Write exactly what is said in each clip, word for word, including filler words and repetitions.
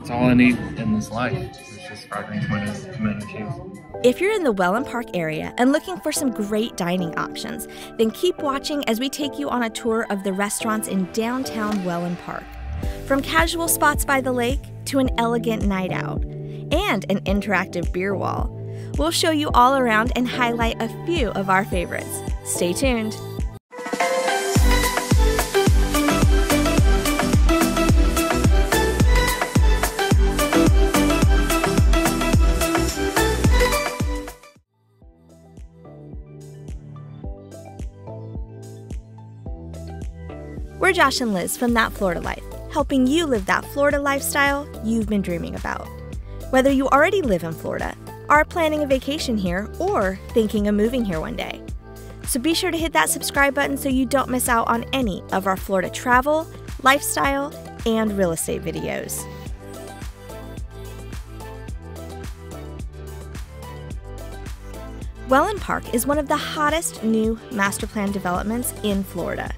It's all I need in this life. It's just sparkling twenties, mint cheese. If you're in the Wellen Park area and looking for some great dining options, then keep watching as we take you on a tour of the restaurants in downtown Wellen Park. From casual spots by the lake to an elegant night out and an interactive beer wall, we'll show you all around and highlight a few of our favorites. Stay tuned. We're Josh and Liz from That Florida Life, helping you live that Florida lifestyle you've been dreaming about. Whether you already live in Florida, are planning a vacation here, or thinking of moving here one day. So be sure to hit that subscribe button so you don't miss out on any of our Florida travel, lifestyle, and real estate videos. Wellen Park is one of the hottest new master plan developments in Florida.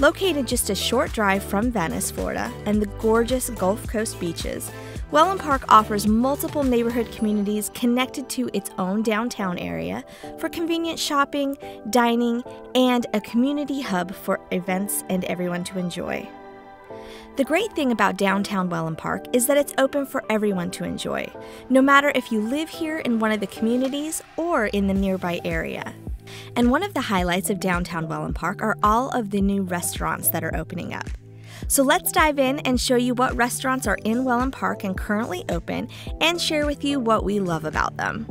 Located just a short drive from Venice, Florida, and the gorgeous Gulf Coast beaches, Wellen Park offers multiple neighborhood communities connected to its own downtown area for convenient shopping, dining, and a community hub for events and everyone to enjoy. The great thing about downtown Wellen Park is that it's open for everyone to enjoy, no matter if you live here in one of the communities or in the nearby area. And one of the highlights of downtown Wellen Park are all of the new restaurants that are opening up. So let's dive in and show you what restaurants are in Wellen Park and currently open, and share with you what we love about them.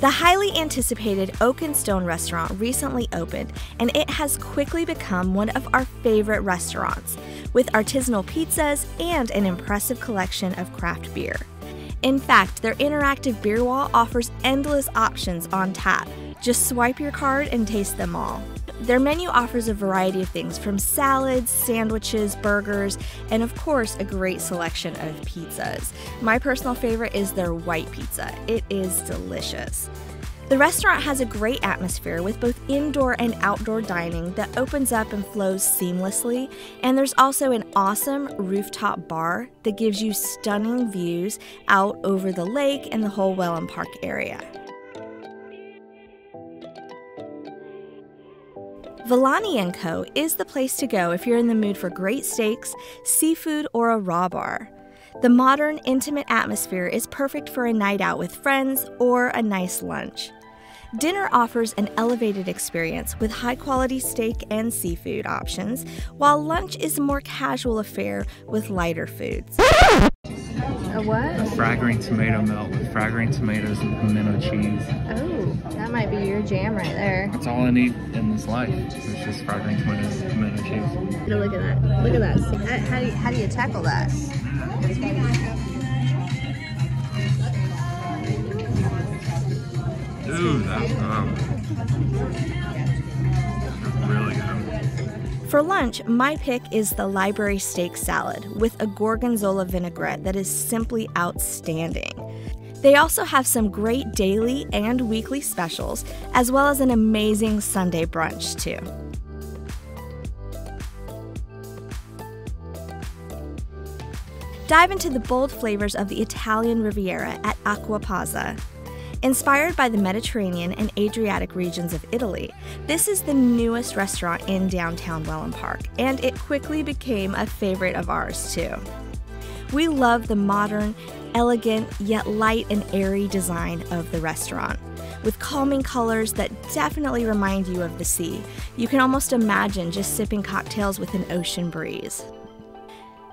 The highly anticipated Oak and Stone restaurant recently opened, and it has quickly become one of our favorite restaurants, with artisanal pizzas and an impressive collection of craft beer. In fact, their interactive beer wall offers endless options on tap. Just swipe your card and taste them all. Their menu offers a variety of things, from salads, sandwiches, burgers, and of course, a great selection of pizzas. My personal favorite is their white pizza. It is delicious. The restaurant has a great atmosphere with both indoor and outdoor dining that opens up and flows seamlessly, and there's also an awesome rooftop bar that gives you stunning views out over the lake and the whole Wellen Park area. Villani and Co. is the place to go if you're in the mood for great steaks, seafood, or a raw bar. The modern, intimate atmosphere is perfect for a night out with friends or a nice lunch. Dinner offers an elevated experience with high-quality steak and seafood options, while lunch is a more casual affair with lighter foods. A what? A fragrant tomato melt with fragrant tomatoes and pimento cheese. Oh, that might be your jam right there. That's all I need in this life. It's just fragrant tomatoes and pimento cheese. Look at that. Look at that. How do you, how do you tackle that? Ooh, that's good. Really good. For lunch, my pick is the library steak salad with a gorgonzola vinaigrette that is simply outstanding. They also have some great daily and weekly specials, as well as an amazing Sunday brunch too. Dive into the bold flavors of the Italian Riviera at Acqua Pazza. Inspired by the Mediterranean and Adriatic regions of Italy, this is the newest restaurant in downtown Wellen Park, and it quickly became a favorite of ours too. We love the modern, elegant, yet light and airy design of the restaurant, with calming colors that definitely remind you of the sea. You can almost imagine just sipping cocktails with an ocean breeze.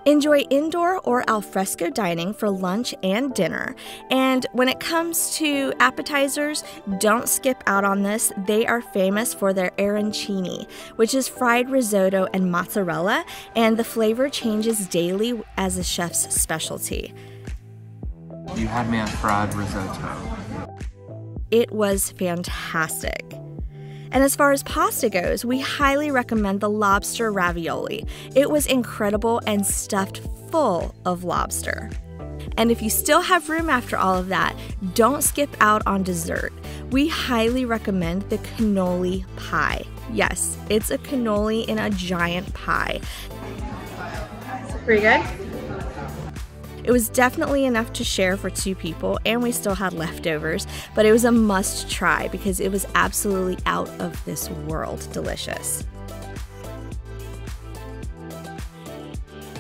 Enjoy indoor or alfresco dining for lunch and dinner. And when it comes to appetizers, don't skip out on this. They are famous for their arancini, which is fried risotto and mozzarella, and the flavor changes daily as a chef's specialty. You had me at fried risotto. It was fantastic. And as far as pasta goes, we highly recommend the lobster ravioli. It was incredible and stuffed full of lobster. And if you still have room after all of that, don't skip out on dessert. We highly recommend the cannoli pie. Yes, it's a cannoli in a giant pie. Pretty good? It was definitely enough to share for two people, and we still had leftovers, but it was a must try because it was absolutely out of this world delicious.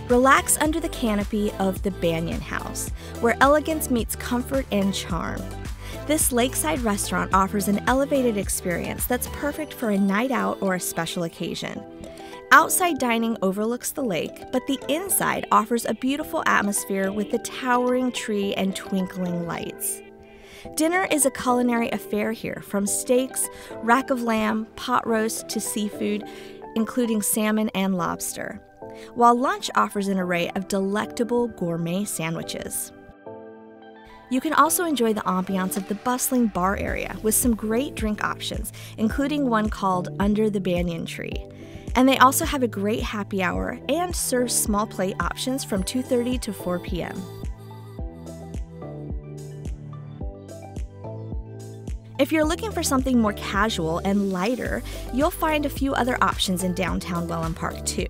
Relax under the canopy of the Banyan House, where elegance meets comfort and charm. This lakeside restaurant offers an elevated experience that's perfect for a night out or a special occasion. Outside dining overlooks the lake, but the inside offers a beautiful atmosphere with the towering tree and twinkling lights. Dinner is a culinary affair here, from steaks, rack of lamb, pot roast to seafood, including salmon and lobster, while lunch offers an array of delectable gourmet sandwiches. You can also enjoy the ambiance of the bustling bar area with some great drink options, including one called Under the Banyan Tree. And they also have a great happy hour and serve small plate options from two thirty to four p m If you're looking for something more casual and lighter, you'll find a few other options in downtown Wellen Park too.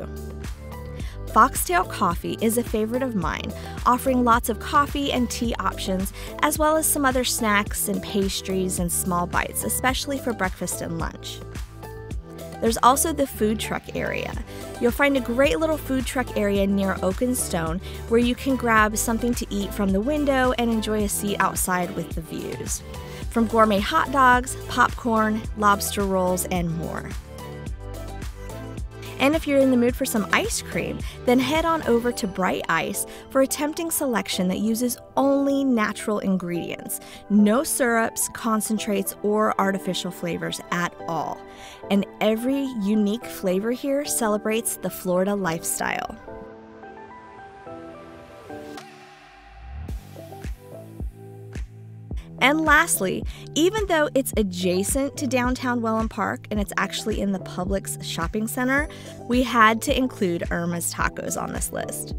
Foxtail Coffee is a favorite of mine, offering lots of coffee and tea options, as well as some other snacks and pastries and small bites, especially for breakfast and lunch. There's also the food truck area. You'll find a great little food truck area near Oak and Stone where you can grab something to eat from the window and enjoy a seat outside with the views, from gourmet hot dogs, popcorn, lobster rolls, and more. And if you're in the mood for some ice cream, then head on over to Bright Ice for a tempting selection that uses only natural ingredients, no syrups, concentrates, or artificial flavors at all. And every unique flavor here celebrates the Florida lifestyle. And lastly, even though it's adjacent to downtown Wellen Park and it's actually in the Publix shopping center, we had to include Irma's Tacos on this list.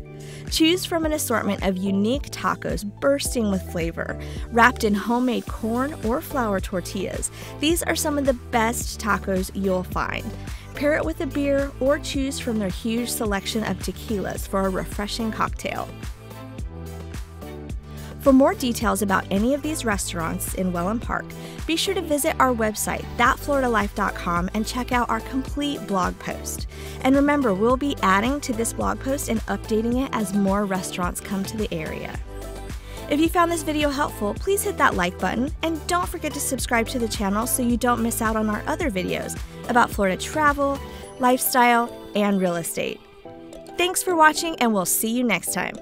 Choose from an assortment of unique tacos bursting with flavor, wrapped in homemade corn or flour tortillas. These are some of the best tacos you'll find. Pair it with a beer or choose from their huge selection of tequilas for a refreshing cocktail. For more details about any of these restaurants in Wellen Park, be sure to visit our website, that florida life dot com, and check out our complete blog post. And remember, we'll be adding to this blog post and updating it as more restaurants come to the area. If you found this video helpful, please hit that like button, and don't forget to subscribe to the channel so you don't miss out on our other videos about Florida travel, lifestyle, and real estate. Thanks for watching, and we'll see you next time.